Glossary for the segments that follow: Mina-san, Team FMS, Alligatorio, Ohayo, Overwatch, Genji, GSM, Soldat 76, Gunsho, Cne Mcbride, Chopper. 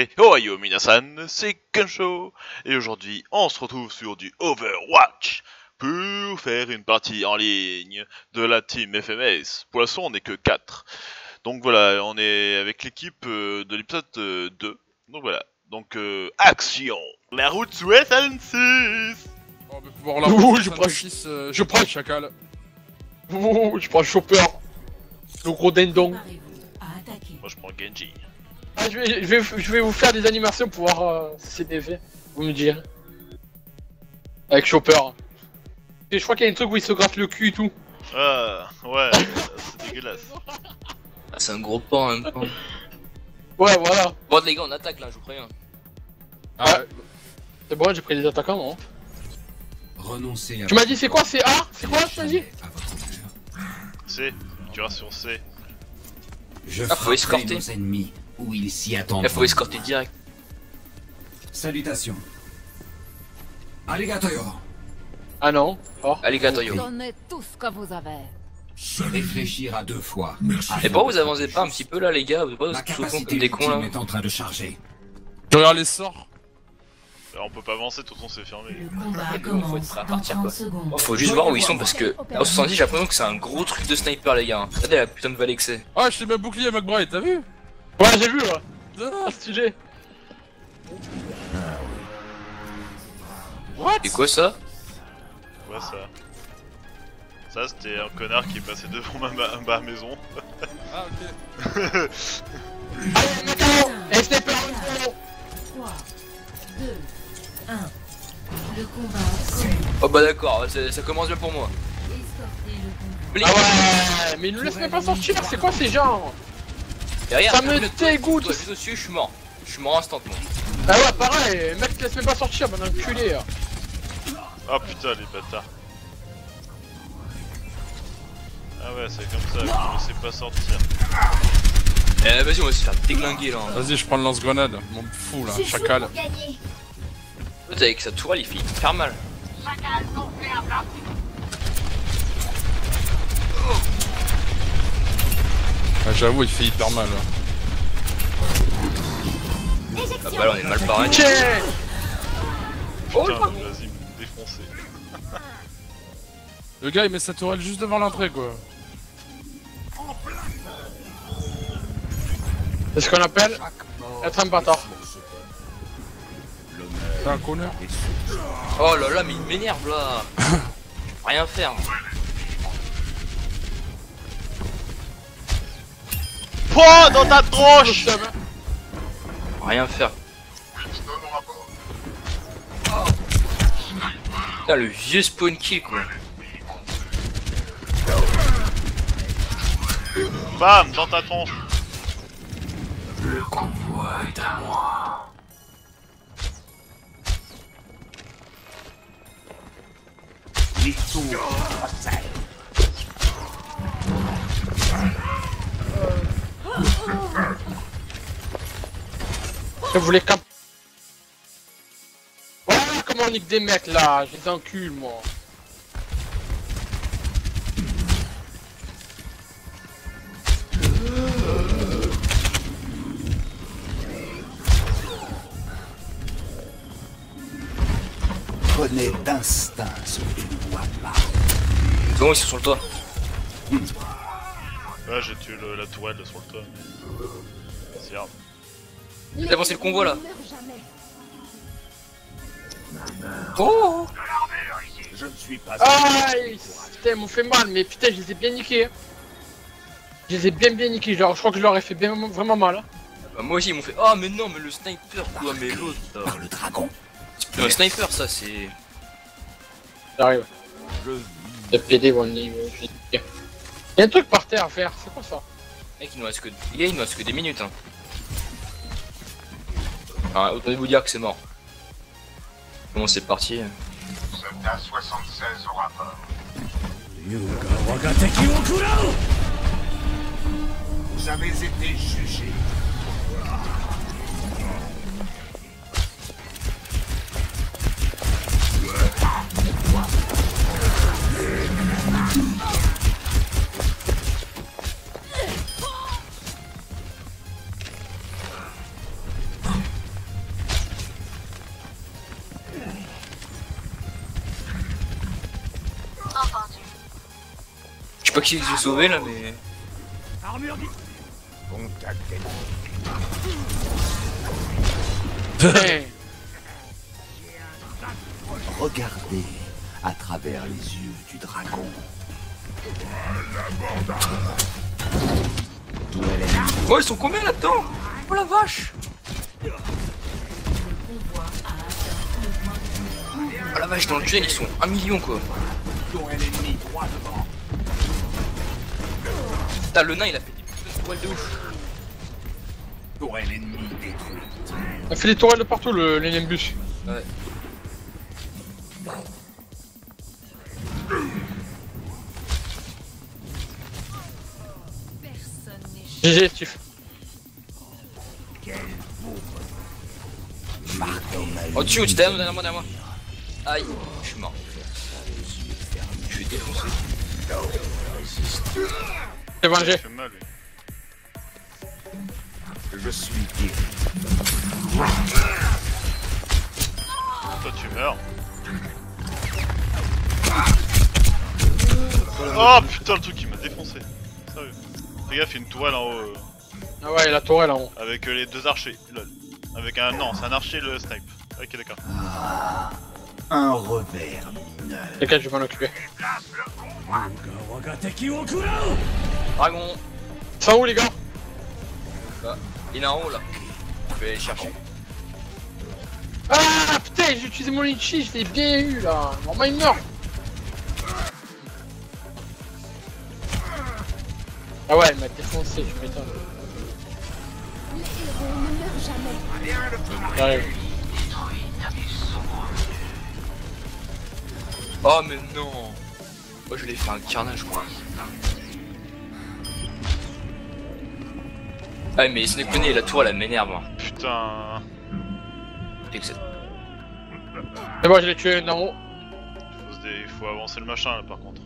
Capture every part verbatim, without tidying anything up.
Et ohayo minasan, c'est Gunsho. Et aujourd'hui, on se retrouve sur du Overwatch pour faire une partie en ligne de la Team F M S. Pour l'instant, on n'est que quatre. Donc voilà, on est avec l'équipe de l'épisode deux. Donc voilà, donc euh, action. La route sous S soixante-seize. Oh, mais pour la route je prends six, euh, je prends chacal. Oh, je prends Chopper. Le gros dindon. Moi je prends Genji. Ah, je, vais, je, vais, je vais vous faire des animations pour voir euh, ces D V, vous me direz. Avec Chopper. Et je crois qu'il y a un truc où il se gratte le cul et tout. Ah ouais, c'est dégueulasse. Ah, c'est un gros pan, un pan. Ouais, voilà. Bon, les gars, on attaque là, je vous préviens. Ah ouais. C'est bon, j'ai pris des attaquants, non? Renoncez à... Tu m'as dit c'est quoi? C'est A? C'est quoi? Tu m'as dit C. Tu vas sur C. Je ah, faut escorter nos ennemis où ils s'y attendent. Il faut escorter direct. Salutations. Alligatorio. Ah non. Oh. Alligatorio. Donnez tout ce que vous avez. Je réfléchir à deux fois. Merci. Et pourquoi vous avancez pas un petit peu là, les gars? Vous êtes pas souvent comme des cons là. Est en train de charger. Je regarde les sorts. Là, on peut pas avancer, tout le monde s'est fermé. Il faut être prêt à partir quoi. Oh, faut juste voir où ils sont parce que là, au soixante-dix, j'ai l'impression que c'est un gros truc de sniper, les gars. Regardez la putain de vallée que c'est. Ah, je t'ai même bouclier, McBride, t'as vu? Ouais, j'ai vu là. Ah, stylé. What? C'est quoi ça? Quoi ça? Ça, c'était un connard qui est passé devant ma, ma, ma maison. Ah, ok. Allez, Macao! Et sniper, trois, deux, un. Le combat commence. Oh, bah d'accord, ça commence bien pour moi. Ah, ouais, mais ils nous laissent même pas sortir, c'est quoi ces gens? Derrière, ça me dégoûte! Je suis dessus, je suis mort. Je suis mort instantanément. Ah, ouais, pareil, mec, te laisse même pas sortir, ben enculé. Ah, putain, les bâtards. Ah ouais, c'est comme ça, je ne sais pas sortir. Eh vas-y, on va se faire déglinguer là. Vas-y, je prends le lance-grenade, mon fou là, chacal. L'autre avec sa tourelle, il fait hyper mal. Ah, j'avoue, il fait hyper mal là. Ah bah là, on est mal paré. Putain, oh, vas-y, me défoncer. Le gars il met sa tourelle juste devant l'entrée quoi. C'est ce qu'on appelle être un bâtard. C'est un connard. Oh là là mais il m'énerve là. Je peux rien faire. Oh dans ta tronche. Je peux rien faire. Putain le vieux spawn kill quoi. Bam dans ta tronche. Le convoi est à moi. Les tours recèlent. Je voulais cap... Oh comment on nique des mecs là, je les encule moi. Prenez d'instinct ce que tu ne vois pas. Bon, ils sont sur le toit. Mmh. Ouais, j'ai tué le, la tourelle sur le toit. C'est grave. T'as avancé le convoi là. Oh je ne suis pas. Aïe putain, ils m'ont fait mal, mais putain, je les ai bien niqués. Je les ai bien bien niqués, genre, je crois que je leur ai fait bien, vraiment mal. Bah, moi aussi, ils m'ont fait. Oh, mais non, mais le sniper quoi, mais l'autre. Par le dragon. C'est un sniper ça, c'est... J'arrive. Le P D one name, je vais dire. Y'a un truc par terre à faire, c'est quoi ça? Mec, il nous reste que... il nous reste que des minutes, hein. Ah, autant vous dire que c'est mort. Bon, c'est parti. Soldat soixante-seize au rapport. Vous avez été jugé. pas qui j'ai sauvé là, mais. Regardez à travers les yeux du dragon. Oh, ils sont combien là-dedans? Oh la vache! Oh la vache, dans le duel ils sont un million quoi. Putain, le nain il a fait des petites tourelles de ouf. Il a fait des tourelles de partout le Nimbus. Ouais. G G, Steve. Oh, tu, tu derrière moi, derrière moi, derrière moi. Aïe, je suis mort. Je vais défoncer. C'est vengé. Je suis guéri. Toi, tu meurs. Oh putain, le truc qui m'a défoncé. Sérieux. Fais gaffe, il y a une tourelle en haut. Ah ouais, la tourelle en haut. Avec les deux archers, lol. Avec un. Non, c'est un archer le snipe. Ok, d'accord. Ah, un revers mineur. D'accord, je vais m'en occuper. Dragon. Ça où les gars? Là. Il est en haut là. Je vais aller chercher. Ah putain, j'ai utilisé mon litchi, je l'ai bien eu là. Normalement il meurt. Ah ouais, il m'a défoncé, je m'étonne. Les héros ne meurent jamais. J'arrive. Oh mais non. Moi oh, je l'ai fait un carnage quoi. Ah mais il se déconne, la tour elle m'énerve. Putain. C'est bon, je l'ai tué en haut. Il faut avancer le machin là par contre.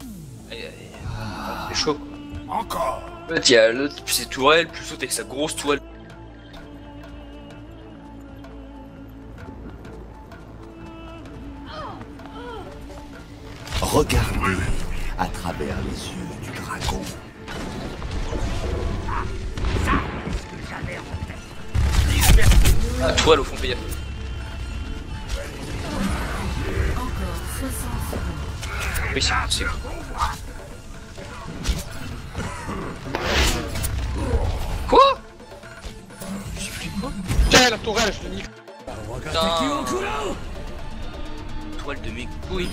C'est chaud quoi. Encore. En fait, il y a l'autre, c'est tourelle, plus l'autre avec sa grosse tourelle. Regardez à travers les yeux du dragon. Ah, ça, c'est ce que j'avais en tête. Disperse. La tourelle au fond payable. Encore oui, c'est possible. Quoi? J'ai plus quoi? Putain la tourelle, je l'ai mis. Toile de mes couilles.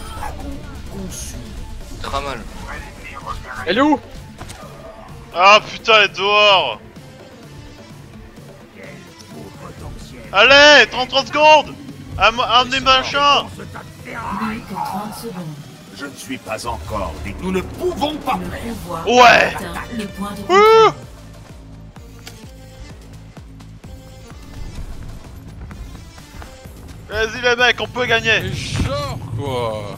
Très mal. Elle est où? Ah putain, elle est dehors. Allez, trente secondes. Amenez machin. Je ne suis pas encore et nous ne pouvons pas perdre. Ouais. Ouh. Vas-y les mecs, on peut gagner. Mais genre quoi.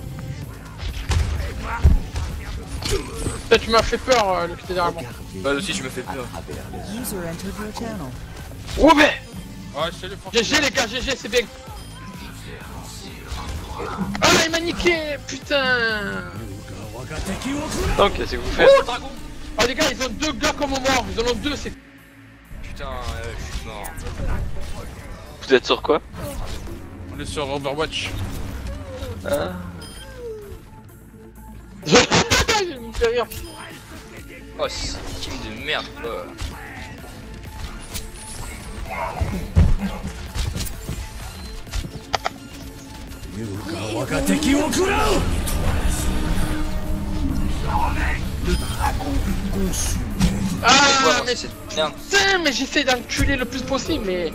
Putain, tu m'as fait peur euh, le qui était derrière moi. Bah aussi tu m'as fait peur. Oh mais ouais, G G les gars, G G c'est bien. Ah oh, il m'a niqué putain. Ok, c'est vous faites. Oh, dragon. Oh les gars, ils ont deux gars comme moi, ils en ont deux c'est. Putain, euh, je suis mort. Vous êtes sur quoi? On est sur Overwatch. Ah. J'ai mis fait rire. Oh, c'est une team de merde. Ah, mais c'est merde. Putain, mais j'essaie d'enculer le plus possible, mais.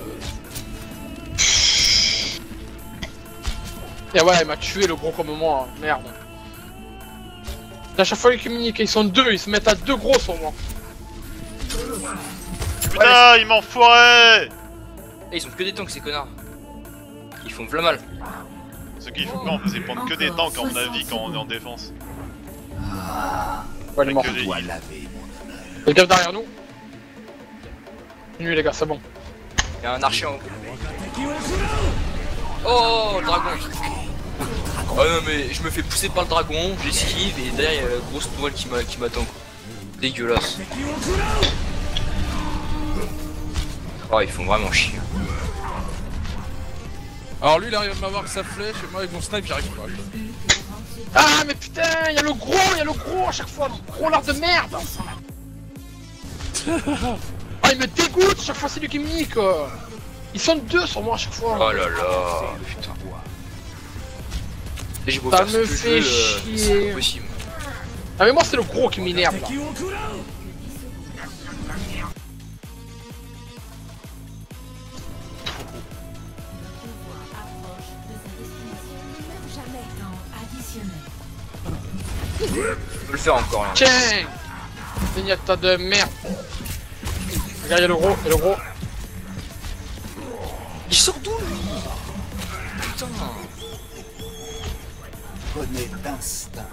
Et ouais, il m'a tué le gros comme moi, hein. Merde. À chaque fois qu'ils communiquent, ils sont deux, ils se mettent à deux gros sur moi. Putain, ouais, il m'enfoirait. Ils sont que des tanks ces connards. Ils font plein mal. Ce qu'ils font quand on faisait prendre que des tanks à mon avis quand on est en défense. Ouais, il est mort. Fais gaffe derrière nous. Nuit les gars, c'est bon. Il y a un archer en haut. Oh, dragon. Oh non mais je me fais pousser par le dragon, j'esquive et derrière il y a la grosse toile qui m'attend quoi. dégueulasse. Oh, ils font vraiment chier. Alors lui, il arrive à m'avoir sa flèche et moi avec mon snipe, j'arrive pas. Ah mais putain, y'a le gros, y'a le gros à chaque fois, le gros lard de merde. Oh, il me dégoûte, chaque fois c'est lui qui me nique. Ils sont deux sur moi à chaque fois. Oh là là, putain. J'ai beau faire ce que je veux, c'est pas possible. Ah mais moi c'est le gros qui m'énerve là. Je peux le faire encore là. Tiens, vignette de merde. Regarde, y'a le gros, y'a le gros. Il sort d'où lui? Putain.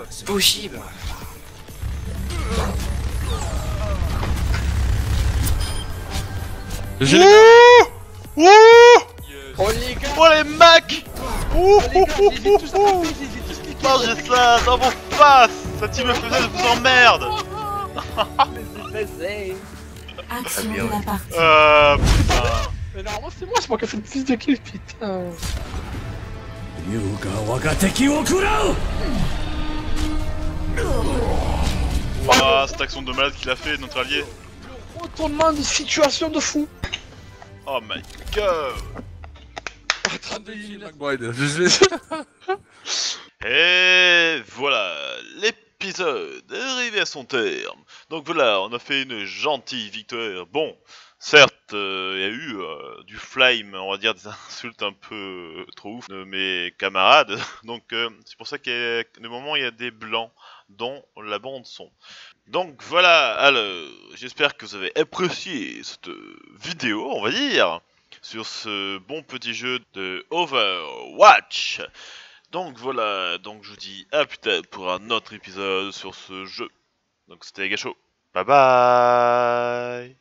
C'est possible. J'ai les... Ouh, oh les gars, oh les mecs. Ouh, ouh, ouh, ouh, ouh. Putain, j'ai ça dans mon face. Ça team me faisait de vous emmerde. Action de la partie. Euh... Putain. Mais normalement c'est moi, c'est moi qui ai fait le plus de kills, putain. Ouah, cette action de malade qu'il a fait, notre allié. Retournement de situation de fou. Oh my god. Et voilà, l'épisode est arrivé à son terme. Donc voilà, on a fait une gentille victoire. Bon, certes, il euh, y a eu euh, du flame, on va dire des insultes un peu euh, trop ouf de mes camarades. Donc euh, c'est pour ça qu'à des moments il y a des blancs dans la bande son. Donc voilà, alors j'espère que vous avez apprécié cette vidéo, on va dire, sur ce bon petit jeu de Overwatch. Donc voilà, donc je vous dis à plus tard pour un autre épisode sur ce jeu. Donc c'était Gunsho, bye bye.